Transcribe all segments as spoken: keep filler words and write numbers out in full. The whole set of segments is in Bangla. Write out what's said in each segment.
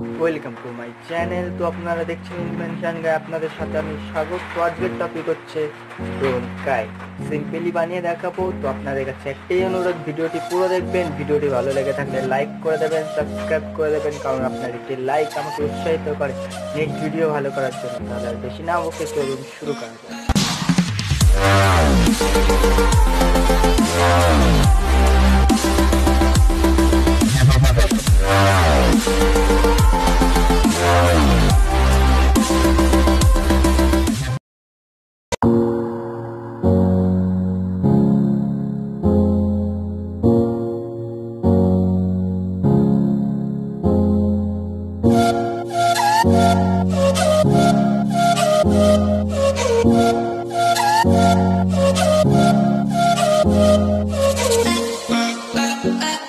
Welcome to my channel. तो अपनारा देखें इनवेनशन गाय अपन साथে स्वागत। तो आज के टपिक হচ্ছে ড্রোন স্কাই सिम्पलि बनिए देखाबो। तो আপনাদের কাছে একটাই অনুরোধ, ভিডিওটি পুরো দেখবেন। ভিডিওটি ভালো লেগে থাকলে লাইক করে দেবেন, সাবস্ক্রাইব করে দেবেন, কারণ আপনার একটি লাইক আমাকে উৎসাহিত করে নেক্সট ভিডিও ভালো করার জন্য। তাহলে আর বেশি না বকে চলুন শুরু করা যাক।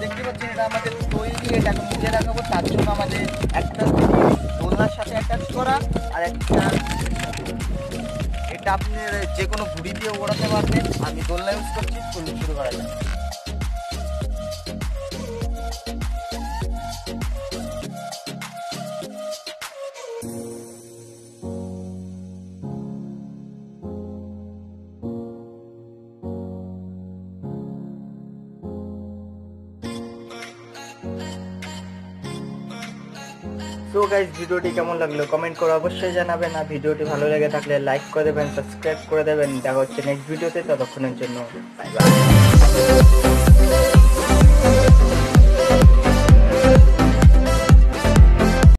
দেখতে পাচ্ছেন এটা আমাদের তৈরি, এটা নিজে রাখাবো। তার জন্য আমাদের একটা দোলনার সাথে অ্যাটাচ করা আর একটা এটা আপনি যে কোনো ঘুড়ি দিয়ে ওড়াতে পারবেন। আমি দোলনা ইউজ করছি, চলুন শুরু করা যাক। তো গাইস ভিডিওটি কেমন লাগলো কমেন্ট করে অবশ্যই জানাবেন, আর ভিডিওটি ভালো লেগে থাকলে লাইক করে দেবেন, সাবস্ক্রাইব করে দেবেন। দেখা হচ্ছে নেক্সট ভিডিওতে, ততক্ষণের জন্য বাই বাই।